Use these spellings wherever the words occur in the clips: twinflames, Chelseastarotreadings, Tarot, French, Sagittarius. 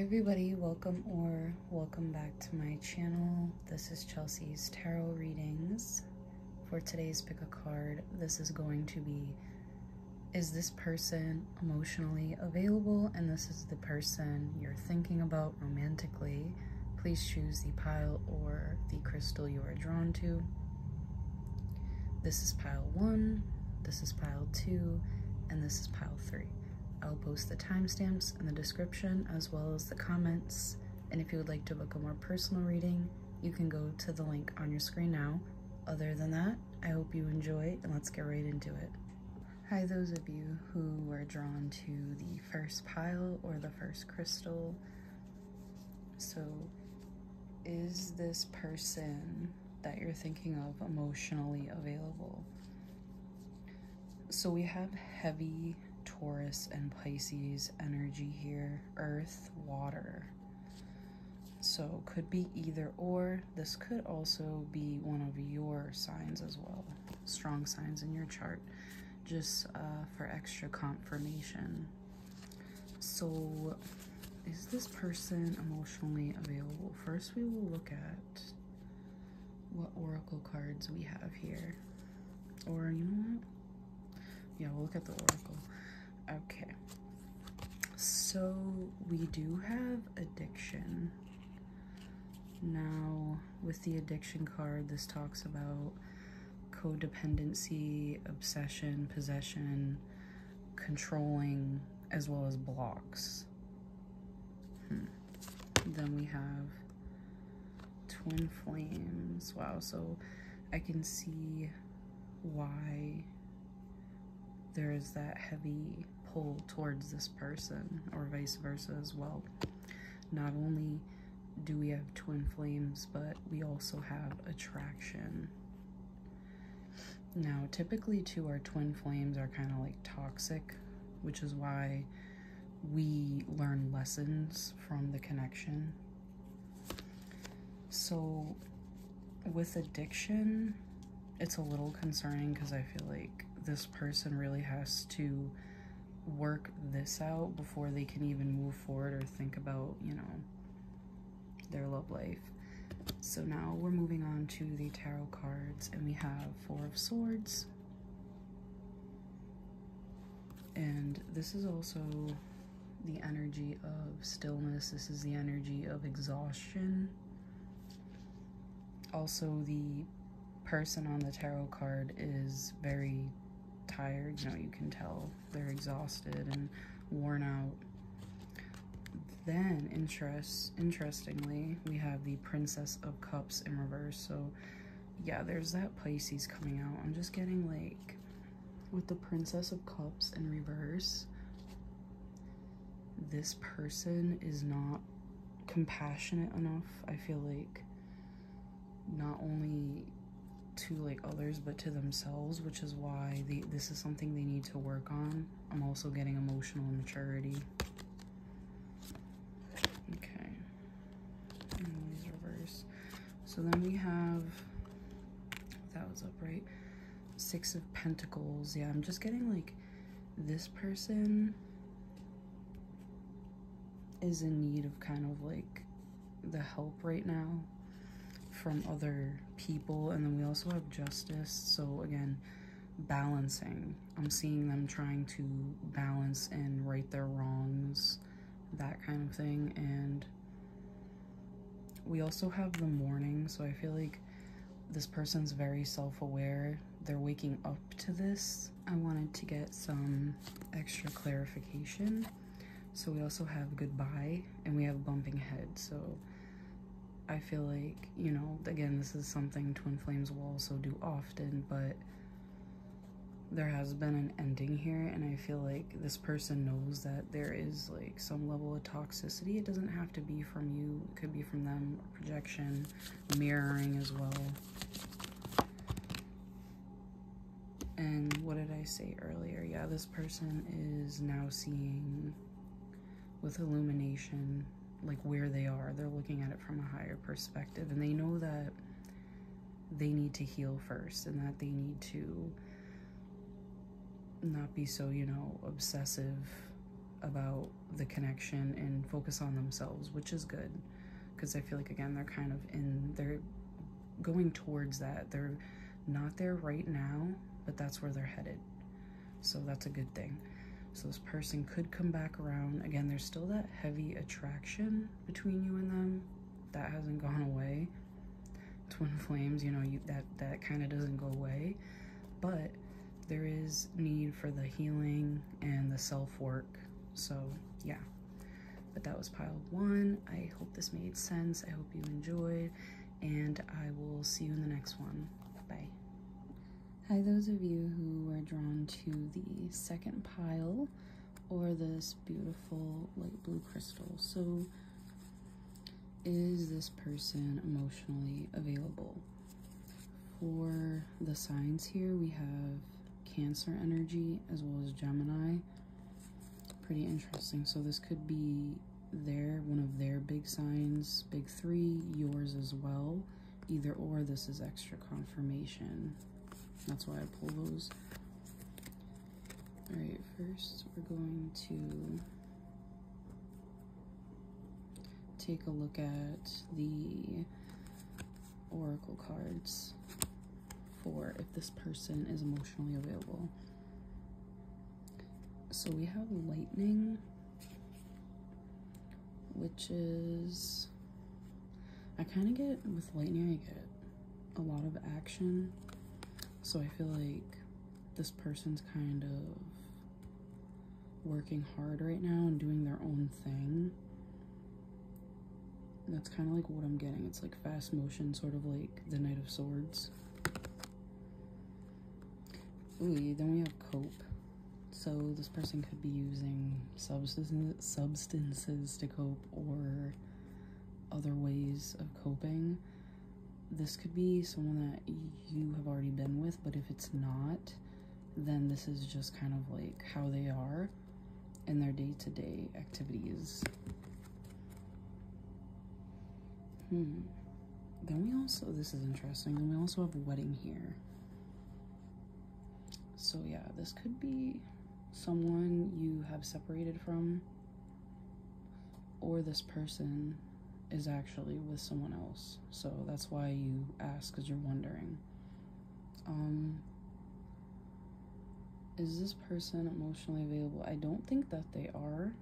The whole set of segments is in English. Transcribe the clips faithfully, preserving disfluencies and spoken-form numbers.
Hi everybody, welcome or welcome back to my channel. This is Chelsea's Tarot Readings. For today's pick a card, this is going to be, is this person emotionally available? And this is the person you're thinking about romantically. Please choose the pile or the crystal you are drawn to. This is pile one, this is pile two, and this is pile three. I'll post the timestamps in the description as well as the comments. And if you would like to book a more personal reading, you can go to the link on your screen now. Other than that, I hope you enjoy and let's get right into it. Hi, those of you who were drawn to the first pile or the first crystal. So, is this person that you're thinking of emotionally available? So we have heavy Taurus and Pisces energy here, earth, water. So could be either or. This could also be one of your signs as well, strong signs in your chart, just uh, for extra confirmation. So is this person emotionally available? First we will look at what oracle cards we have here. Or you know what? Yeah, we'll look at the oracle. Okay, so we do have addiction. Now, with the addiction card, this talks about codependency, obsession, possession, controlling, as well as blocks. Hmm. Then we have twin flames. Wow, so I can see why there is that heavy pull towards this person, or vice versa as well. Not only do we have twin flames, but we also have attraction. Now, typically too, our twin flames are kind of like toxic, which is why we learn lessons from the connection. So with addiction, it's a little concerning because I feel like this person really has to work this out before they can even move forward or think about, you know, their love life. So now we're moving on to the tarot cards, and we have Four of Swords. And this is also the energy of stillness. This is the energy of exhaustion. Also, the person on the tarot card is very tired. You know, you can tell they're exhausted and worn out. Then interest interestingly we have the Princess of Cups in reverse. So yeah, there's that Pisces coming out. I'm just getting like with the Princess of Cups in reverse, this person is not compassionate enough, I feel like, not only to like others but to themselves, which is why they, this is something they need to work on. I'm also getting emotional immaturity. Okay, always reverse. So then we have, that was upright, Six of Pentacles. Yeah, I'm just getting like this person is in need of kind of like the help right now from other people. And then we also have Justice. So again, balancing. I'm seeing them trying to balance and right their wrongs, that kind of thing. And we also have the Morning. So I feel like this person's very self-aware. They're waking up to this. I wanted to get some extra clarification. So we also have Goodbye, and we have Bumping Heads. So I feel like, you know, again, this is something twin flames will also do often, but there has been an ending here, and I feel like this person knows that there is like some level of toxicity. It doesn't have to be from you, it could be from them, projection, mirroring as well. And what did I say earlier? Yeah, this person is now seeing with illumination like where they are. They're looking at it from a higher perspective, and they know that they need to heal first, and that they need to not be so, you know, obsessive about the connection and focus on themselves, which is good, because I feel like, again, they're kind of in, they're going towards that. They're not there right now, but that's where they're headed. So that's a good thing. So this person could come back around. Again, there's still that heavy attraction between you and them. That hasn't gone away. Twin flames, you know, you, that, that kind of doesn't go away. But there is need for the healing and the self-work. So, yeah. But that was pile one. I hope this made sense. I hope you enjoyed. And I will see you in the next one. Bye. Hi, those of you who were drawn to the second pile or this beautiful light blue crystal. So, is this person emotionally available? For the signs here, we have Cancer energy as well as Gemini. Pretty interesting. So this could be their, one of their big signs, big three, yours as well. Either or, this is extra confirmation. That's why I pull those. All right, first we're going to take a look at the oracle cards for if this person is emotionally available. So we have lightning, which is, I kind of get with lightning, I get a lot of action. So I feel like this person's kind of working hard right now and doing their own thing. And that's kind of like what I'm getting. It's like fast motion, sort of like the Knight of Swords. Ooh, then we have cope. So this person could be using substances, substances to cope or other ways of coping. This could be someone that you have already been with, but if it's not, then this is just kind of like how they are in their day-to-day activities. Hmm. Then we also, this is interesting, then we also have wedding here. So yeah, this could be someone you have separated from, or this person is actually with someone else. So that's why you ask, because you're wondering. Um, is this person emotionally available? I don't think that they are,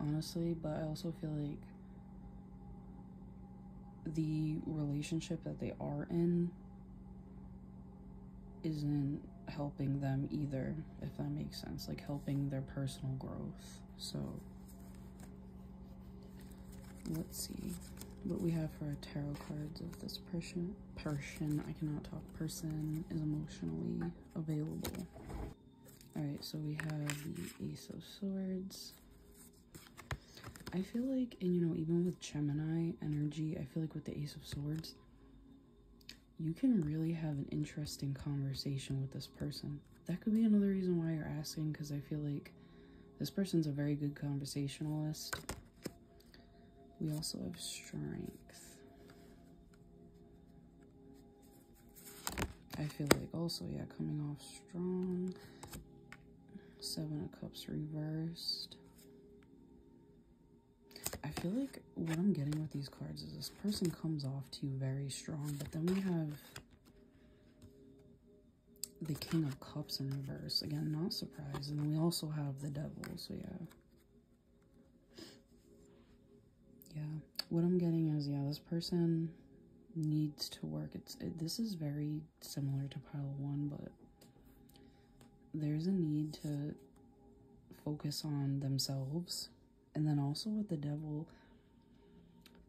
honestly, but I also feel like the relationship that they are in isn't helping them either, if that makes sense, like helping their personal growth. So let's see what we have for our tarot cards if this person, person, I cannot talk, person is emotionally available. Alright, so we have the Ace of Swords. I feel like, and you know, even with Gemini energy, I feel like with the Ace of Swords, you can really have an interesting conversation with this person. That could be another reason why you're asking, because I feel like this person's a very good conversationalist. We also have strength. I feel like also, yeah, coming off strong. Seven of Cups reversed. I feel like what I'm getting with these cards is this person comes off to you very strong, but then we have the King of Cups in reverse. Again, not surprised. And we also have the Devil, so yeah. Yeah, what I'm getting is, yeah, this person needs to work. It's it, this is very similar to pile one, but there's a need to focus on themselves. And then also with the Devil,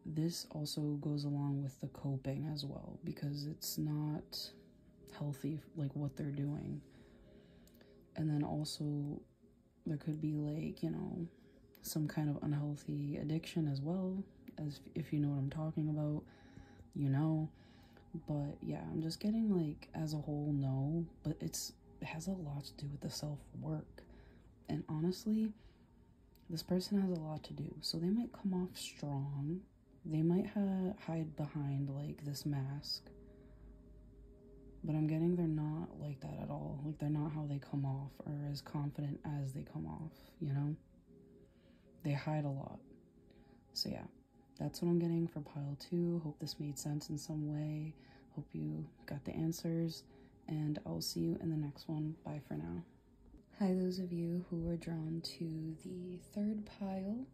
this also goes along with the coping as well, because it's not healthy, like what they're doing. And then also there could be like, you know, some kind of unhealthy addiction as well, as if you know what I'm talking about, you know. But yeah, I'm just getting like as a whole, no, but it's it has a lot to do with the self-work. And honestly, this person has a lot to do. So they might come off strong, they might ha hide behind like this mask, but I'm getting they're not like that at all. Like they're not how they come off, or as confident as they come off, you know. they hide a lot. So yeah, that's what I'm getting for pile two. Hope this made sense in some way. Hope you got the answers, and I'll see you in the next one. Bye for now. Hi, those of you who were drawn to the third pile.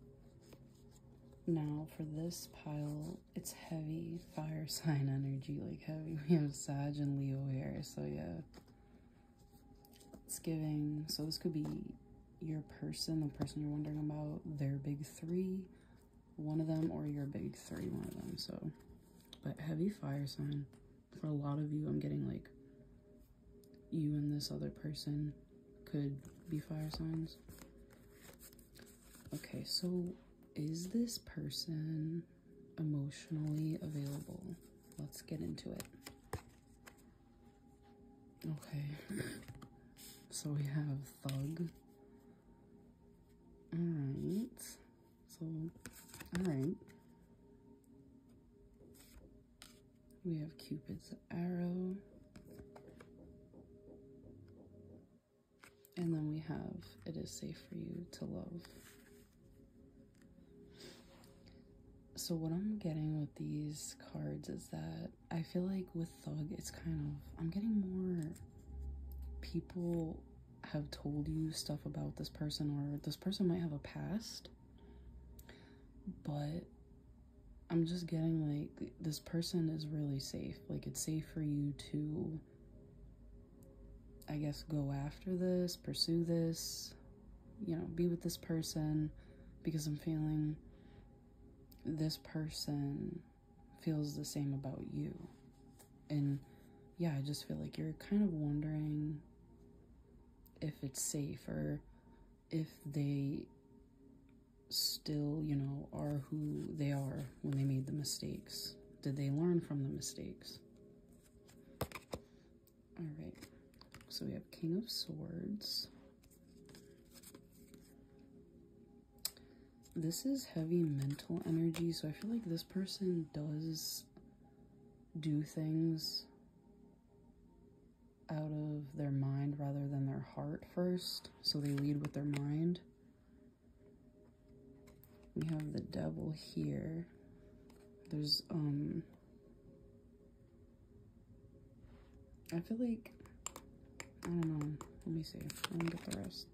Now for this pile, it's heavy fire sign energy, like heavy. We have Sag and Leo here, so yeah. It's giving, so this could be your person, the person you're wondering about, their big three, one of them, or your big three, one of them, so. But heavy fire sign. For a lot of you, I'm getting like, you and this other person could be fire signs. Okay, so is this person emotionally available? Let's get into it. Okay. So we have thug. Alright. So, alright. We have Cupid's arrow. And then we have, it is safe for you to love. So what I'm getting with these cards is that I feel like with thug, it's kind of, I'm getting more people have told you stuff about this person, or this person might have a past, but I'm just getting like this person is really safe, like it's safe for you to, I guess, go after this, pursue this, you know, be with this person, because I'm feeling this person feels the same about you. And yeah, I just feel like you're kind of wondering if it's safe, or if they still, you know, are who they are when they made the mistakes. Did they learn from the mistakes? All right, so we have King of Swords. This is heavy mental energy, so I feel like this person does do things out of their mind rather than their heart first, so they lead with their mind. We have the devil here. There's, um, I feel like, I don't know, let me see, let me get the rest.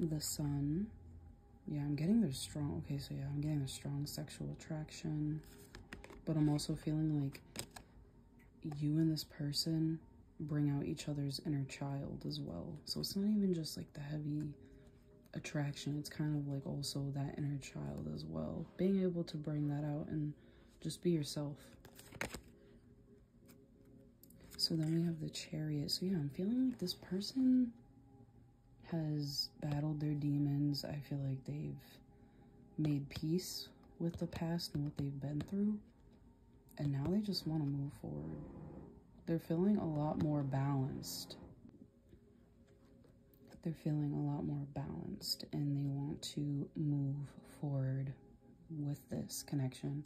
The sun. Yeah, I'm getting their strong, okay, so yeah, I'm getting a strong sexual attraction, but I'm also feeling like you and this person bring out each other's inner child as well. So it's not even just like the heavy attraction, it's kind of like also that inner child as well, being able to bring that out and just be yourself. So then we have the Chariot. So yeah, I'm feeling like this person has battled their demons. I feel like they've made peace with the past and what they've been through, and now they just want to move forward. They're feeling a lot more balanced. They're feeling a lot more balanced, and they want to move forward with this connection.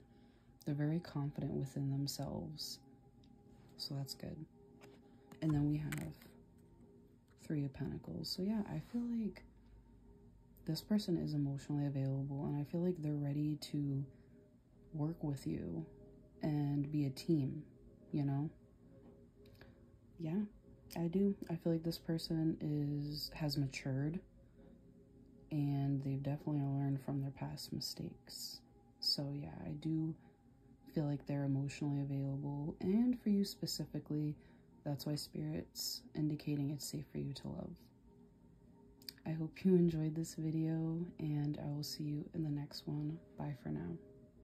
They're very confident within themselves, so that's good. And then we have Three of Pentacles. So yeah, I feel like this person is emotionally available, and I feel like they're ready to work with you and be a team, you know? Yeah, I do. I feel like this person is has matured, and they've definitely learned from their past mistakes. So yeah, I do feel like they're emotionally available, and for you specifically, that's why Spirit's indicating it's safe for you to love. I hope you enjoyed this video, and I will see you in the next one. Bye for now.